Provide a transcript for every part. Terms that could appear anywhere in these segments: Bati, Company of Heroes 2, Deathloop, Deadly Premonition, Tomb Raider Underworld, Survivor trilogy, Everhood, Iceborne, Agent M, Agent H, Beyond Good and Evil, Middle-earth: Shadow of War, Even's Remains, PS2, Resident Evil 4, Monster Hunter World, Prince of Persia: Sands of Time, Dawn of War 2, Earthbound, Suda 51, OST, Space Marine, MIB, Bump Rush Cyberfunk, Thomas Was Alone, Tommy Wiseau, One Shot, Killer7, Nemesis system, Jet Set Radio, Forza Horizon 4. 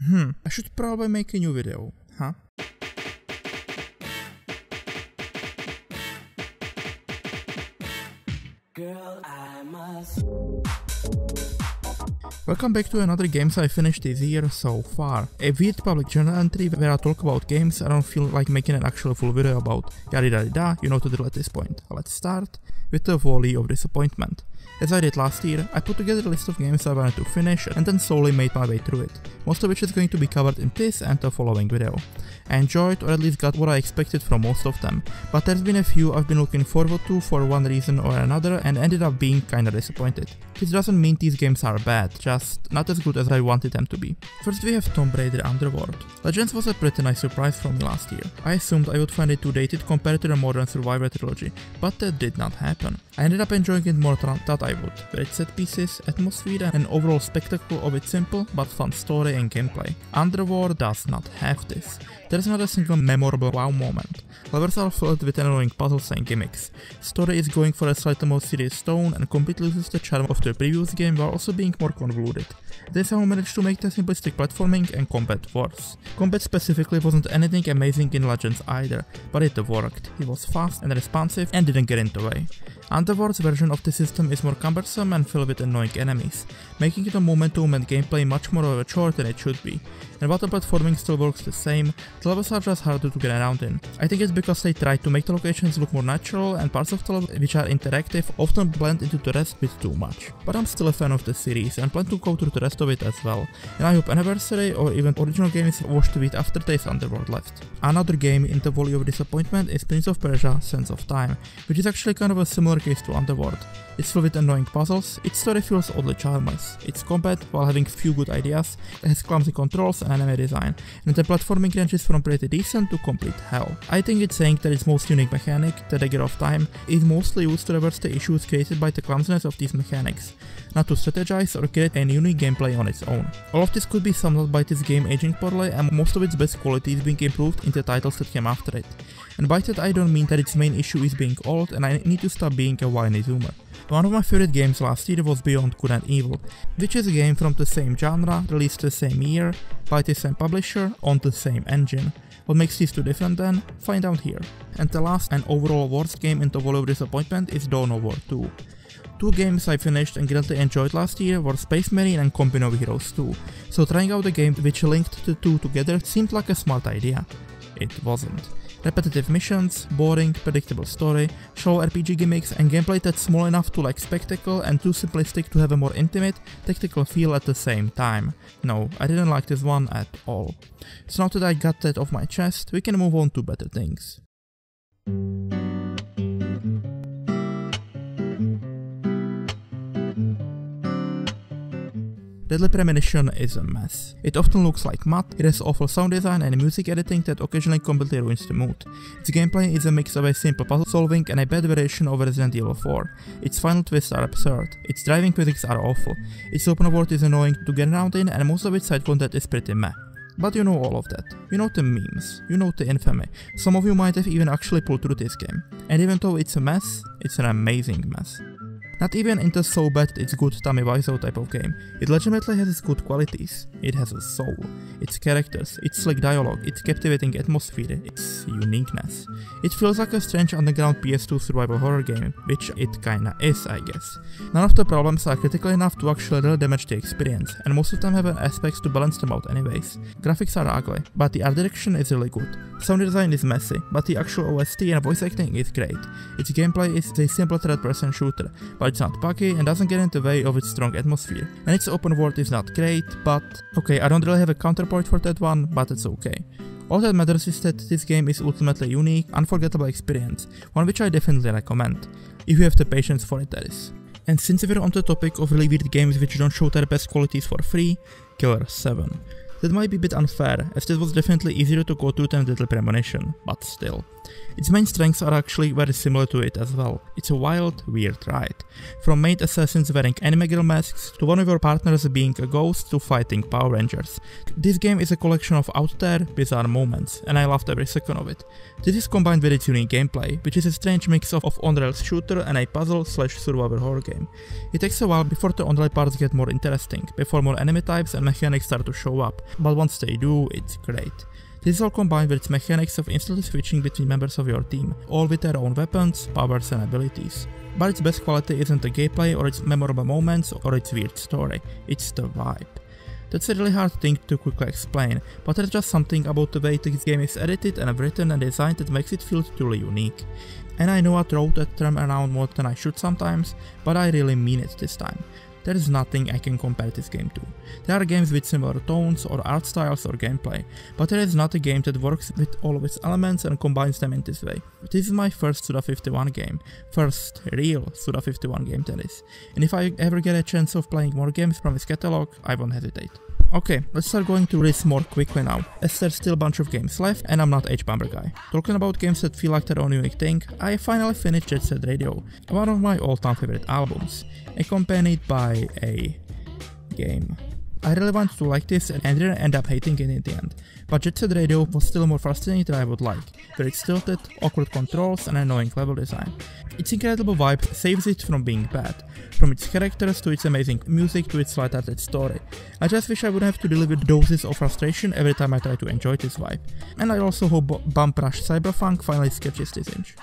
I should probably make a new video, huh? Girl, I must... Welcome back to another games I finished this year so far. A weird public journal entry where I talk about games I don't feel like making an actual full video about. You know the drill at this point. Let's start with a volley of disappointment. As I did last year, I put together a list of games I wanted to finish and then slowly made my way through it, most of which is going to be covered in this and the following video. I enjoyed or at least got what I expected from most of them, but there's been a few I've been looking forward to for one reason or another and ended up being kinda disappointed. Which doesn't mean these games are bad, just not as good as I wanted them to be. First we have Tomb Raider Underworld. Legends was a pretty nice surprise for me last year. I assumed I would find it too dated compared to the modern Survivor trilogy, but that did not happen. I ended up enjoying it more than I would, with its set pieces, atmosphere and overall spectacle of its simple but fun story and gameplay. Underworld does not have this. There's not a single memorable wow moment. Levels are filled with annoying puzzles and gimmicks. Story is going for a slightly more serious tone and completely loses the charm of the previous game while also being more convoluted. They somehow managed to make the simplistic platforming and combat worse. Combat specifically wasn't anything amazing in Legends either, but it worked. It was fast and responsive and didn't get in the way. Underworld's version of the system is more cumbersome and filled with annoying enemies, making the momentum and gameplay much more of a chore than it should be. And while the platforming still works the same, the levels are just harder to get around in. I think it's because they tried to make the locations look more natural, and parts of the levels which are interactive often blend into the rest with too much. But I'm still a fan of the series and plan to go through the rest of it as well, and I hope Anniversary or even original games washed with aftertaste Underworld left. Another game in the volley of disappointment is Prince of Persia: Sands of Time, which is actually kind of a similar case to Underworld. It's filled with annoying puzzles, its story feels oddly charmless, its combat, while having few good ideas, has clumsy controls and anime design, and the platforming ranges from pretty decent to complete hell. I think it's saying that its most unique mechanic, the dagger of time, is mostly used to reverse the issues created by the clumsiness of these mechanics, not to strategize or create any unique gameplay on its own. All of this could be summed up by this game aging poorly and most of its best qualities being improved in the titles that came after it. And by that I don't mean that its main issue is being old and I need to stop being a whiny zoomer. One of my favorite games last year was Beyond Good and Evil, which is a game from the same genre, released the same year, by the same publisher, on the same engine. What makes these two different then? Find out here. And the last and overall worst game in the volley of disappointment is Dawn of War 2. Two games I finished and greatly enjoyed last year were Space Marine and Company of Heroes 2, so trying out a game which linked the two together seemed like a smart idea. It wasn't. Repetitive missions, boring, predictable story, shallow RPG gimmicks and gameplay that's small enough to lack spectacle and too simplistic to have a more intimate, tactical feel at the same time. No, I didn't like this one at all. So now that I got that off my chest, we can move on to better things. Deadly Premonition is a mess. It often looks like mud, it has awful sound design and music editing that occasionally completely ruins the mood. Its gameplay is a mix of a simple puzzle solving and a bad variation of Resident Evil 4. Its final twists are absurd, its driving physics are awful, its open world is annoying to get around in and most of its side content is pretty meh. But you know all of that. You know the memes, you know the infamy, some of you might have even actually pulled through this game. And even though it's a mess, it's an amazing mess. Not even in the so bad it's good Tommy Wiseau type of game, it legitimately has its good qualities. It has a soul, its characters, its slick dialogue, its captivating atmosphere, its uniqueness. It feels like a strange underground PS2 survival horror game, which it kinda is, I guess. None of the problems are critical enough to actually really damage the experience, and most of them have aspects to balance them out anyways. Graphics are ugly, but the art direction is really good. Sound design is messy, but the actual OST and voice acting is great. Its gameplay is a simple third-person shooter, but it's not buggy and doesn't get in the way of its strong atmosphere. And its open world is not great, but... okay, I don't really have a counterpoint for that one, but it's okay. All that matters is that this game is ultimately unique, unforgettable experience, one which I definitely recommend. If you have the patience for it, that is. And since we're on the topic of really weird games which don't show their best qualities for free, Killer7. That might be a bit unfair, as this was definitely easier to go through than Deadly Premonition, but still. Its main strengths are actually very similar to it as well. It's a wild, weird ride. From made assassins wearing anime girl masks, to one of your partners being a ghost, to fighting Power Rangers. This game is a collection of out there, bizarre moments, and I loved every second of it. This is combined with its unique gameplay, which is a strange mix of on-rails shooter and a puzzle/survivor horror game. It takes a while before the on-rail parts get more interesting, before more enemy types and mechanics start to show up. but once they do, it's great. This is all combined with its mechanics of instantly switching between members of your team, all with their own weapons, powers and abilities. But its best quality isn't the gameplay or its memorable moments or its weird story, it's the vibe. That's a really hard thing to quickly explain, but there's just something about the way this game is edited and written and designed that makes it feel truly unique. And I know I throw that term around more than I should sometimes, but I really mean it this time. There is nothing I can compare this game to. There are games with similar tones or art styles or gameplay, but there is not a game that works with all of its elements and combines them in this way. This is my first Suda 51 game, first real Suda 51 game that is, and if I ever get a chance of playing more games from its catalog, I won't hesitate. Okay, let's start going through this more quickly now, as there's still a bunch of games left and I'm not H-Bomber guy. Talking about games that feel like their own unique thing, I finally finished Jet Set Radio, one of my all-time favorite albums, accompanied by a game. I really wanted to like this and didn't end up hating it in the end, but Jet Set Radio was still more frustrating than I would like, where it's tilted, awkward controls and annoying level design. Its incredible vibe saves it from being bad, from its characters to its amazing music to its light-hearted story. I just wish I wouldn't have to deal with doses of frustration every time I try to enjoy this vibe. And I also hope Bump Rush Cyberfunk finally sketches this inch.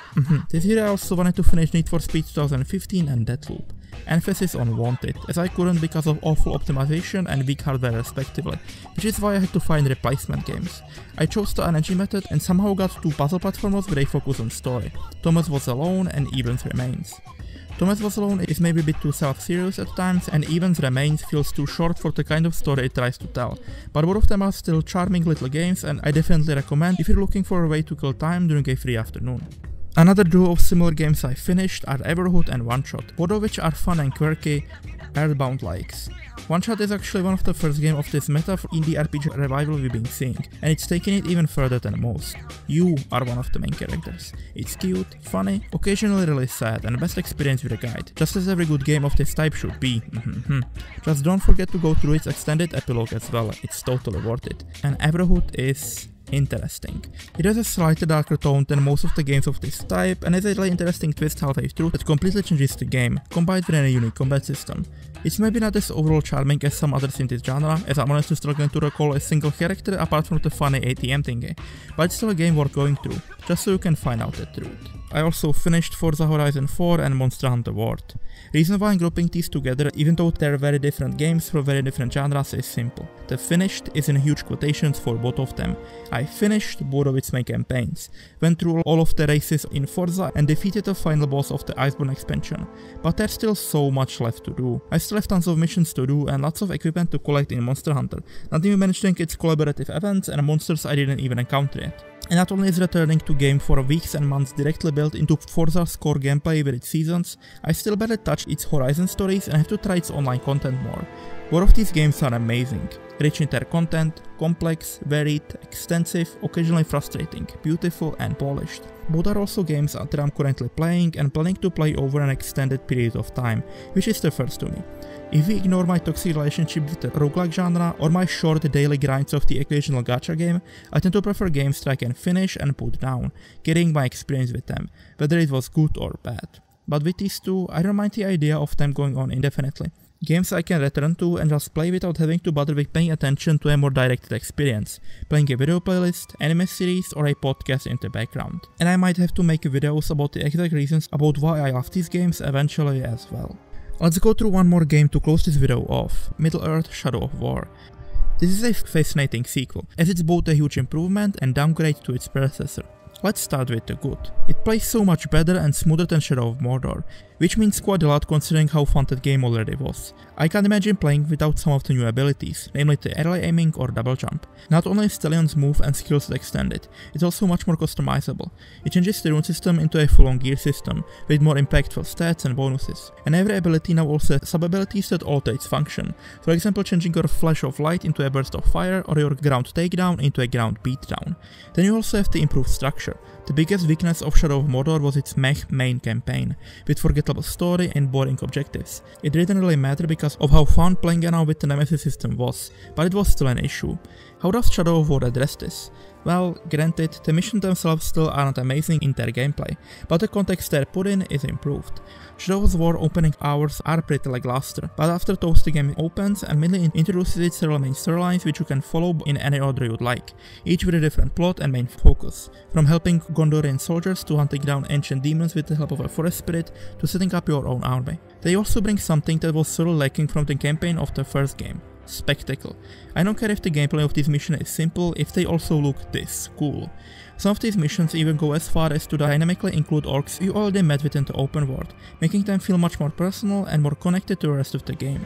This year I also wanted to finish Need for Speed 2015 and Deathloop. Emphasis on wanted, as I couldn't because of awful optimization and weak hardware respectively, which is why I had to find replacement games. I chose the energy method and somehow got two puzzle platformers where they focus on story, Thomas Was Alone and Even's Remains. Thomas Was Alone is maybe a bit too self-serious at times, and Even's Remains feels too short for the kind of story it tries to tell, but both of them are still charming little games and I definitely recommend if you're looking for a way to kill time during a free afternoon. Another duo of similar games I finished are Everhood and One Shot, both of which are fun and quirky Earthbound likes. One Shot is actually one of the first games of this meta for indie RPG revival we've been seeing, and it's taking it even further than most. You are one of the main characters. It's cute, funny, occasionally really sad, and best experience with a guide, just as every good game of this type should be. Just don't forget to go through its extended epilogue as well, it's totally worth it. And Everhood is interesting. It has a slightly darker tone than most of the games of this type and has a really interesting twist halfway through that completely changes the game, combined with a unique combat system. It's maybe not as overall charming as some others in this genre, as I'm honestly struggling to recall a single character apart from the funny ATM thingy, but it's still a game worth going through, just so you can find out the truth. I also finished Forza Horizon 4 and Monster Hunter World. Reason why I'm grouping these together, even though they're very different games for very different genres, is simple. The finished is in huge quotations for both of them. I finished both of its main campaigns, went through all of the races in Forza and defeated the final boss of the Iceborne expansion, but there's still so much left to do. I still have tons of missions to do and lots of equipment to collect in Monster Hunter, not even mentioning its collaborative events and monsters I didn't even encounter yet. And not only is returning to game for weeks and months directly built into Forza's core gameplay with its seasons, I still barely touched its Horizon stories and have to try its online content more. Both of these games are amazing, rich in their content, complex, varied, extensive, occasionally frustrating, beautiful and polished. Both are also games that I'm currently playing and planning to play over an extended period of time, which is the first to me. If we ignore my toxic relationship with the roguelike genre or my short daily grinds of the occasional gacha game, I tend to prefer games that I can finish and put down, getting my experience with them, whether it was good or bad. But with these two, I don't mind the idea of them going on indefinitely. Games I can return to and just play without having to bother with paying attention to a more directed experience, playing a video playlist, anime series or a podcast in the background. And I might have to make videos about the exact reasons about why I love these games eventually as well. Let's go through one more game to close this video off, Middle-earth: Shadow of War. This is a fascinating sequel, as it's both a huge improvement and downgrade to its predecessor. Let's start with the good. It plays so much better and smoother than Shadow of Mordor, which means quite a lot considering how fun that game already was. I can't imagine playing without some of the new abilities, namely the early aiming or double jump. Not only is Stallion's move and skills extended, it's also much more customizable. It changes the rune system into a full-on gear system, with more impactful stats and bonuses. And every ability now also has sub-abilities that alter its function, for example changing your flash of light into a burst of fire or your ground takedown into a ground beatdown. Then you also have the improved structure. The biggest weakness of Shadow of Mordor was its mech main campaign, with forgettable story and boring objectives. It didn't really matter because of how fun playing around with the Nemesis system was, but it was still an issue. How does Shadow of War address this? Well, granted, the missions themselves still aren't amazing in their gameplay, but the context they're put in is improved. Shadow of War opening hours are pretty lackluster, but after those the game opens and mainly introduces its several main storylines which you can follow in any order you'd like, each with a different plot and main focus, from helping Gondorian soldiers to hunting down ancient demons with the help of a forest spirit to setting up your own army. They also bring something that was sorely lacking from the campaign of the first game. Spectacle. I don't care if the gameplay of this mission is simple, if they also look this cool. Some of these missions even go as far as to dynamically include orcs you already met within the open world, making them feel much more personal and more connected to the rest of the game.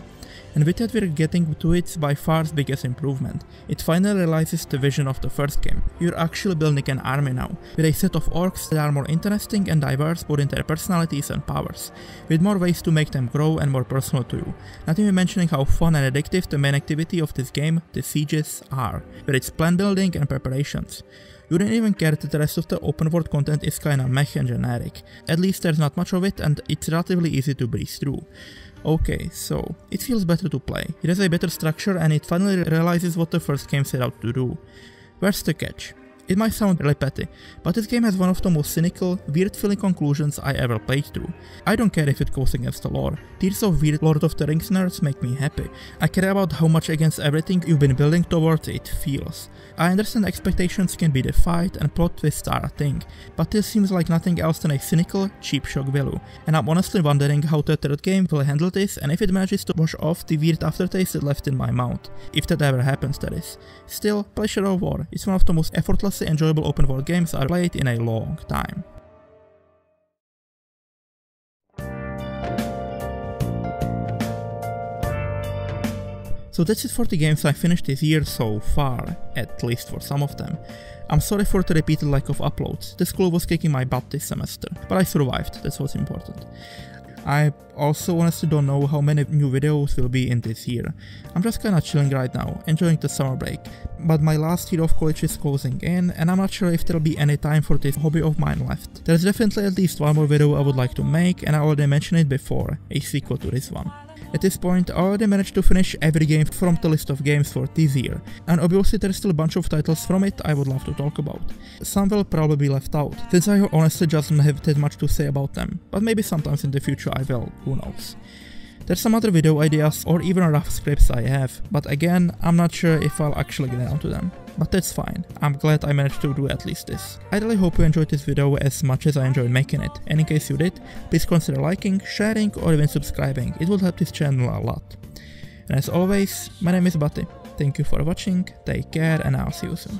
And with that we're getting to its by far's biggest improvement. It finally realizes the vision of the first game. You're actually building an army now, with a set of orcs that are more interesting and diverse both in their personalities and powers, with more ways to make them grow and more personal to you, not even mentioning how fun and addictive the main activity of this game, the sieges, are, with its plan building and preparations. You don't even care that the rest of the open world content is kinda meh and generic, at least there's not much of it and it's relatively easy to breeze through. Okay, so, it feels better to play, it has a better structure and it finally realizes what the first game set out to do. Where's the catch? It might sound really petty, but this game has one of the most cynical, weird-feeling conclusions I ever played through. I don't care if it goes against the lore, tears of weird Lord of the Rings nerds make me happy. I care about how much against everything you've been building towards it feels. I understand expectations can be defied and plot twists are a thing, but this seems like nothing else than a cynical, cheap shock value, and I'm honestly wondering how the third game will handle this and if it manages to wash off the weird aftertaste it left in my mouth, if that ever happens, that is. Still, play Shadow of War, it's one of the most effortless enjoyable open world games are played in a long time. So that's it for the games I finished this year so far, at least for some of them. I'm sorry for the repeated lack of uploads, the school was kicking my butt this semester, but I survived, that's what's important. I also honestly don't know how many new videos will be in this year. I'm just kinda chilling right now, enjoying the summer break, but my last year of college is closing in and I'm not sure if there'll be any time for this hobby of mine left. There's definitely at least one more video I would like to make and I already mentioned it before, a sequel to this one. At this point I already managed to finish every game from the list of games for this year, and obviously there's still a bunch of titles from it I would love to talk about. Some will probably be left out, since I honestly just don't have that much to say about them, but maybe sometimes in the future I will, who knows. There's some other video ideas or even rough scripts I have, but again, I'm not sure if I'll actually get around to them. But that's fine, I'm glad I managed to do at least this. I really hope you enjoyed this video as much as I enjoyed making it, and in case you did, please consider liking, sharing or even subscribing, it will help this channel a lot. And as always, my name is Bati, thank you for watching, take care and I'll see you soon.